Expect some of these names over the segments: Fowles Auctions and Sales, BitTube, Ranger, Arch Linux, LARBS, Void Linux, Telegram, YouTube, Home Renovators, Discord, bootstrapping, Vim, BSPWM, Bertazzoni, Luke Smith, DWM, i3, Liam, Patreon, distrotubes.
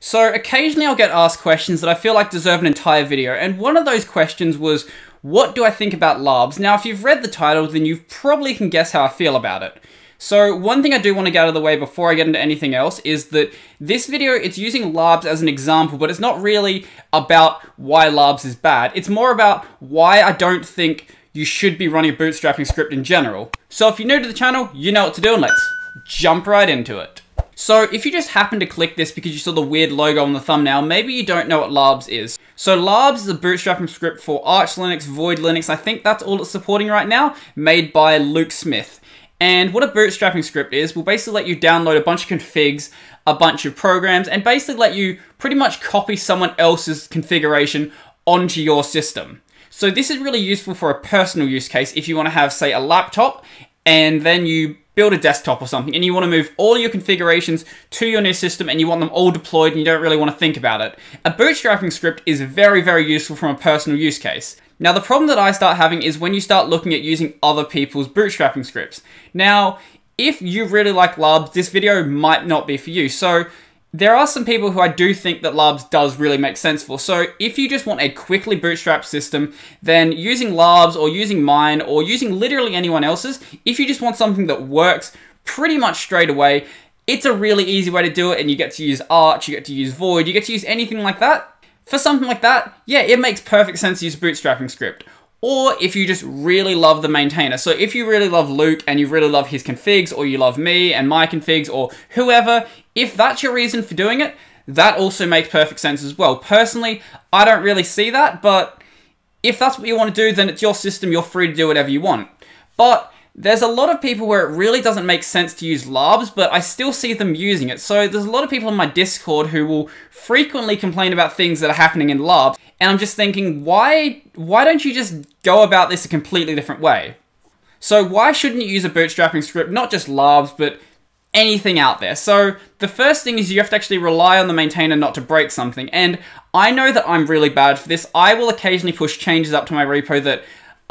So occasionally I'll get asked questions that I feel like deserve an entire video, and one of those questions was, what do I think about LARBS? Now, if you've read the title, then you probably can guess how I feel about it. So one thing I do want to get out of the way before I get into anything else is that this video, it's using LARBS as an example, but it's not really about why LARBS is bad. It's more about why I don't think you should be running a bootstrapping script in general. So if you're new to the channel, you know what to do, and let's jump right into it. So if you just happen to click this because you saw the weird logo on the thumbnail, maybe you don't know what LARBS is. So LARBS is a bootstrapping script for Arch Linux, Void Linux, I think that's all it's supporting right now, made by Luke Smith. And what a bootstrapping script is, will basically let you download a bunch of configs, a bunch of programs, and basically let you pretty much copy someone else's configuration onto your system. So this is really useful for a personal use case if you want to have, say, a laptop, and then you build a desktop or something, and you want to move all your configurations to your new system, and you want them all deployed, and you don't really want to think about it. A bootstrapping script is very, very useful from a personal use case. Now, the problem that I start having is when you start looking at using other people's bootstrapping scripts. Now, if you really like LARBS, this video might not be for you. So there are some people who I do think that LARBS does really make sense for. So if you just want a quickly bootstrapped system, then using LARBS or using mine or using literally anyone else's, if you just want something that works pretty much straight away, it's a really easy way to do it, and you get to use Arch, you get to use Void, you get to use anything like that. For something like that, yeah, it makes perfect sense to use a bootstrapping script. Or if you just really love the maintainer. So if you really love Luke and you really love his configs, or you love me and my configs, or whoever, if that's your reason for doing it, that also makes perfect sense as well. Personally, I don't really see that, but if that's what you want to do, then it's your system, you're free to do whatever you want. But there's a lot of people where it really doesn't make sense to use LARBS, but I still see them using it. So there's a lot of people on my Discord who will frequently complain about things that are happening in LARBS, and I'm just thinking, why don't you just go about this a completely different way? So why shouldn't you use a bootstrapping script, not just LARBS, but anything out there? So the first thing is you have to actually rely on the maintainer not to break something, and I know that I'm really bad for this. I will occasionally push changes up to my repo that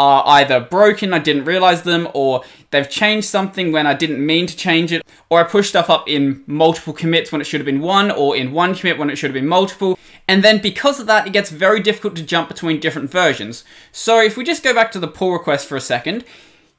are either broken, I didn't realize them, or they've changed something when I didn't mean to change it, or I push stuff up in multiple commits when it should have been one, or in one commit when it should have been multiple. And then because of that, it gets very difficult to jump between different versions. So if we just go back to the pull request for a second,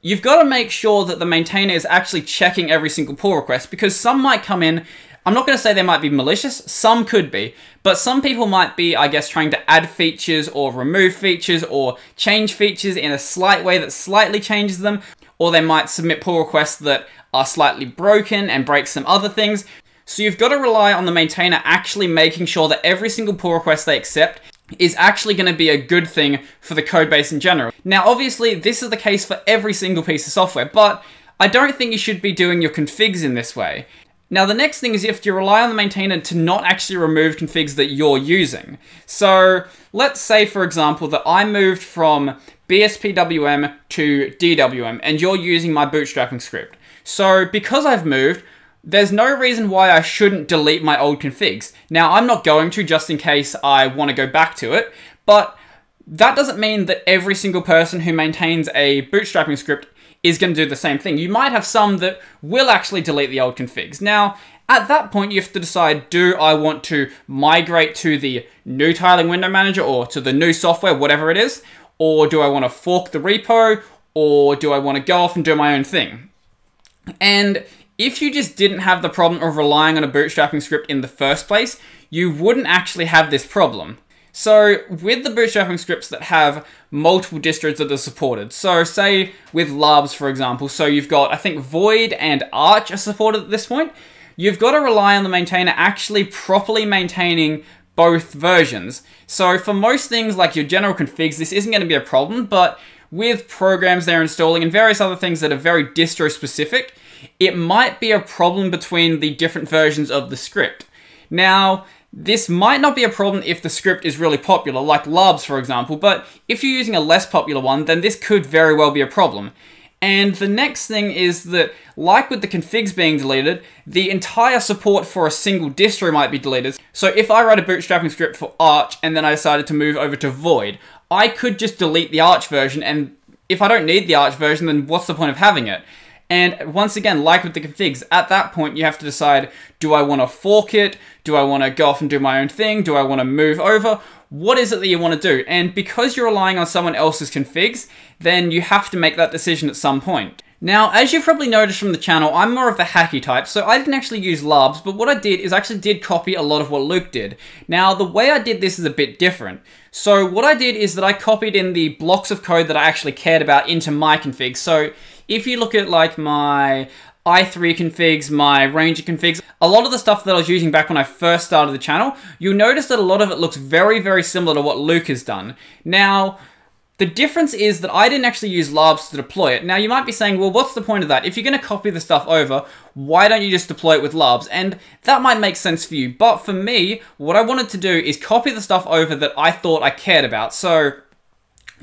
you've got to make sure that the maintainer is actually checking every single pull request, because some might come in, I'm not going to say they might be malicious, some could be, but some people might be, I guess, trying to add features or remove features or change features in a slight way that slightly changes them, or they might submit pull requests that are slightly broken and break some other things. So you've got to rely on the maintainer actually making sure that every single pull request they accept is actually going to be a good thing for the code base in general. Now, obviously, this is the case for every single piece of software, but I don't think you should be doing your configs in this way. Now, the next thing is you have to rely on the maintainer to not actually remove configs that you're using. So let's say, for example, that I moved from BSPWM to DWM, and you're using my bootstrapping script. So because I've moved, there's no reason why I shouldn't delete my old configs. Now, I'm not going to, just in case I want to go back to it, but that doesn't mean that every single person who maintains a bootstrapping script is going to do the same thing. You might have some that will actually delete the old configs. Now, at that point, you have to decide, do I want to migrate to the new tiling window manager or to the new software, whatever it is, or do I want to fork the repo, or do I want to go off and do my own thing? And if you just didn't have the problem of relying on a bootstrapping script in the first place, you wouldn't actually have this problem. So with the bootstrapping scripts that have multiple distros that are supported, so say with LARBS, for example, so you've got, I think, Void and Arch are supported at this point, you've got to rely on the maintainer actually properly maintaining both versions. So for most things like your general configs, this isn't going to be a problem, but with programs they're installing and various other things that are very distro specific, it might be a problem between the different versions of the script. Now, this might not be a problem if the script is really popular, like LARBS, for example, but if you're using a less popular one, then this could very well be a problem. And the next thing is that, like with the configs being deleted, the entire support for a single distro might be deleted. So if I write a bootstrapping script for Arch and then I decided to move over to Void, I could just delete the Arch version, and if I don't need the Arch version, then what's the point of having it? And once again, like with the configs, at that point you have to decide, do I want to fork it? Do I want to go off and do my own thing? Do I want to move over? What is it that you want to do? And because you're relying on someone else's configs, then you have to make that decision at some point. Now, as you've probably noticed from the channel, I'm more of the hacky type, so I didn't actually use LARBS, but what I did is I actually did copy a lot of what Luke did. Now, the way I did this is a bit different. So what I did is that I copied in the blocks of code that I actually cared about into my config. So if you look at like my i3 configs, my Ranger configs, a lot of the stuff that I was using back when I first started the channel, you'll notice that a lot of it looks very, very similar to what Luke has done. Now, the difference is that I didn't actually use LARBS to deploy it. Now you might be saying, well, what's the point of that? If you're gonna copy the stuff over, why don't you just deploy it with LARBS? And that might make sense for you, but for me, what I wanted to do is copy the stuff over that I thought I cared about. So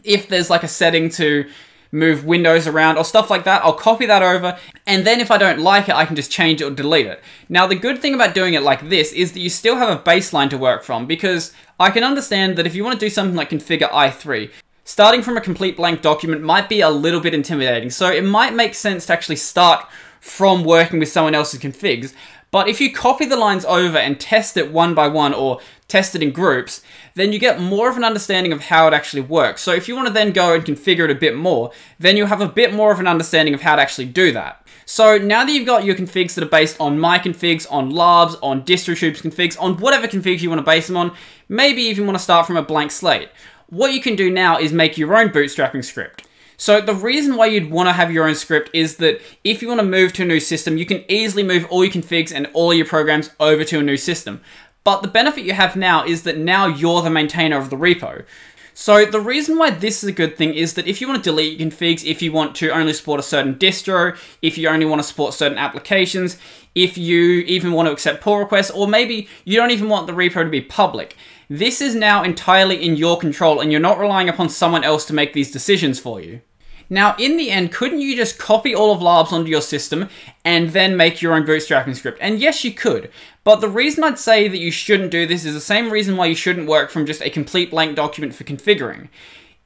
if there's like a setting to move windows around or stuff like that, I'll copy that over, and then if I don't like it, I can just change it or delete it. Now the good thing about doing it like this is that you still have a baseline to work from, because I can understand that if you want to do something like configure i3, starting from a complete blank document might be a little bit intimidating, so it might make sense to actually start from working with someone else's configs. But if you copy the lines over and test it one by one or test it in groups, then you get more of an understanding of how it actually works. So if you want to then go and configure it a bit more, then you'll have a bit more of an understanding of how to actually do that. So now that you've got your configs that are based on my configs, on LARBS, on distrotubes configs, on whatever configs you want to base them on, maybe even want to start from a blank slate. What you can do now is make your own bootstrapping script. So the reason why you'd want to have your own script is that if you want to move to a new system, you can easily move all your configs and all your programs over to a new system. But the benefit you have now is that now you're the maintainer of the repo. So the reason why this is a good thing is that if you want to delete your configs, if you want to only support a certain distro, if you only want to support certain applications, if you even want to accept pull requests, or maybe you don't even want the repo to be public, this is now entirely in your control and you're not relying upon someone else to make these decisions for you. Now, in the end, couldn't you just copy all of LARBS onto your system and then make your own bootstrapping script? And yes, you could. But the reason I'd say that you shouldn't do this is the same reason why you shouldn't work from just a complete blank document for configuring.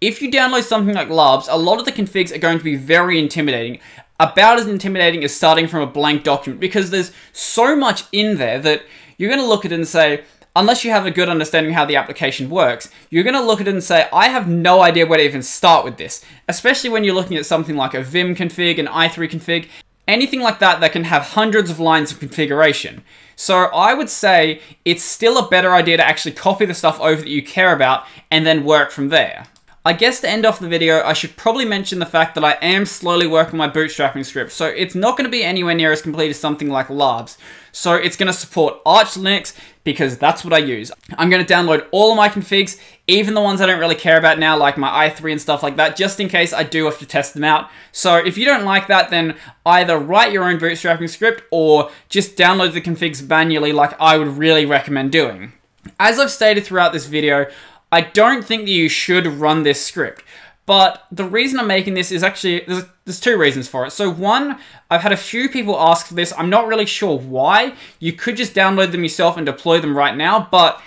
If you download something like LARBS, a lot of the configs are going to be very intimidating, about as intimidating as starting from a blank document, because there's so much in there that you're going to look at it and say, unless you have a good understanding of how the application works, you're going to look at it and say, I have no idea where to even start with this. Especially when you're looking at something like a Vim config, an i3 config, anything like that that can have hundreds of lines of configuration. So I would say it's still a better idea to actually copy the stuff over that you care about and then work from there. I guess to end off the video, I should probably mention the fact that I am slowly working my bootstrapping script, so it's not going to be anywhere near as complete as something like LARBS. So it's going to support Arch Linux, because that's what I use. I'm going to download all of my configs, even the ones I don't really care about now, like my i3 and stuff like that, just in case I do have to test them out. So if you don't like that, then either write your own bootstrapping script or just download the configs manually, like I would really recommend doing. As I've stated throughout this video, I don't think that you should run this script, but the reason I'm making this is actually, there's two reasons for it. So one, I've had a few people ask for this. I'm not really sure why. You could just download them yourself and deploy them right now, but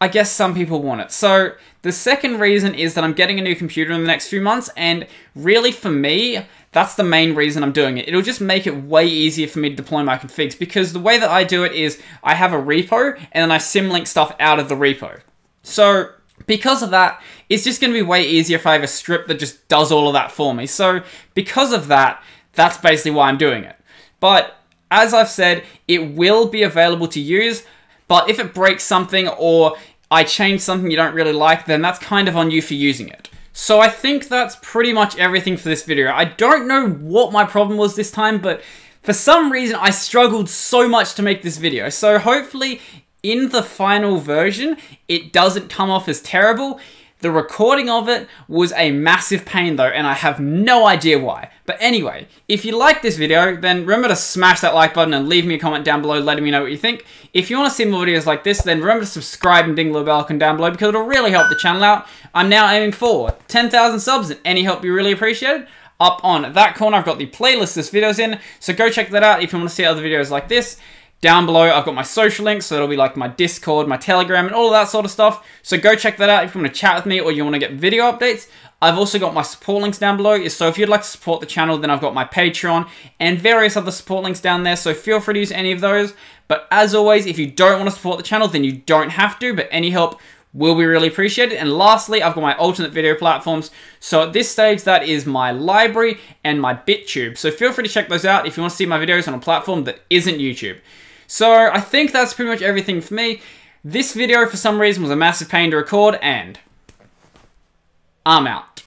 I guess some people want it. So the second reason is that I'm getting a new computer in the next few months, and really for me, that's the main reason I'm doing it. It'll just make it way easier for me to deploy my configs, because the way that I do it is I have a repo and then I symlink stuff out of the repo. So because of that, it's just going to be way easier if I have a script that just does all of that for me. So because of that, that's basically why I'm doing it. But as I've said, it will be available to use, but if it breaks something or I change something you don't really like, then that's kind of on you for using it. So I think that's pretty much everything for this video. I don't know what my problem was this time, but for some reason I struggled so much to make this video. So hopefully in the final version, it doesn't come off as terrible. The recording of it was a massive pain though, and I have no idea why. But anyway, if you like this video, then remember to smash that like button and leave me a comment down below letting me know what you think. If you want to see more videos like this, then remember to subscribe and ding the little bell icon down below, because it'll really help the channel out. I'm now aiming for 10,000 subs, and any help you really appreciated. Up on that corner, I've got the playlist this video's in, so go check that out if you want to see other videos like this. Down below, I've got my social links, so it'll be like my Discord, my Telegram, and all of that sort of stuff. So go check that out if you want to chat with me or you want to get video updates. I've also got my support links down below, so if you'd like to support the channel, then I've got my Patreon and various other support links down there, so feel free to use any of those. But as always, if you don't want to support the channel, then you don't have to, but any help will be really appreciated. And lastly, I've got my alternate video platforms. So at this stage, that is my library and my BitTube. So feel free to check those out if you want to see my videos on a platform that isn't YouTube. So I think that's pretty much everything for me. This video, for some reason, was a massive pain to record, and I'm out.